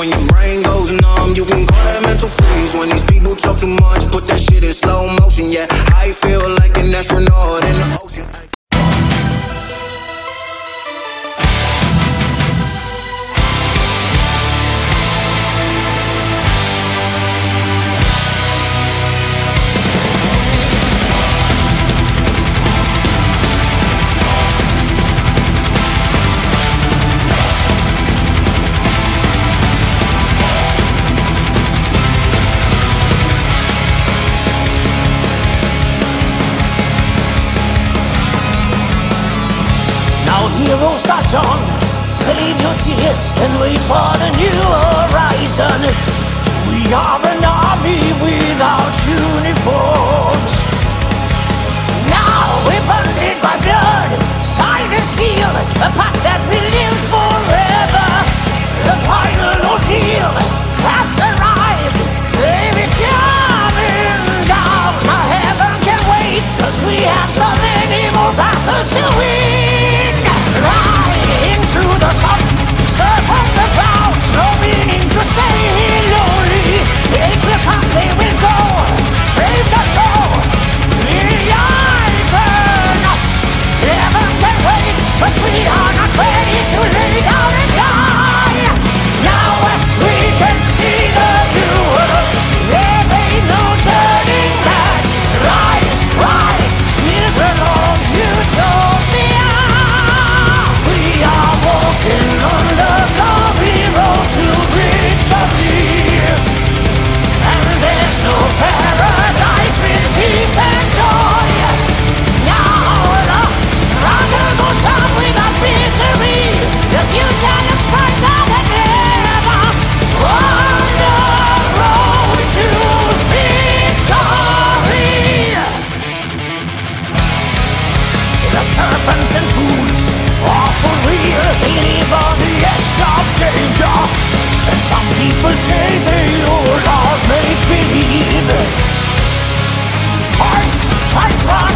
when your brain goes numb. You can call that mental freeze. When these people talk too much, put that shit in slow motion. Yeah, I feel like an astronaut in the ocean. Heroes start on, save your tears and wait for the new horizon. We are an army without uniforms. Now we're bonded by blood, signed and sealed, a pact that will live forever. The final ordeal has arrived, and it's coming down. Now heaven can wait, 'cause we have so many more battles to win. To the sun, surf on the clouds, no meaning to say lonely. It's the path they will go, save the show, enlighten us. Heaven can wait, but we are not ready to lay down and die. Now as we can see the new world, there ain't no turning back. Rise, rise, children of utopia. We are walking on the glory road to victory, and there's no paradise with peace and joy. Now the struggle goes on without misery. The future looks brighter than ever on the road to victory. The serpents and fools, for real, they live on the edge of danger. And some people say they all are make-believe. Fight, fight, fight.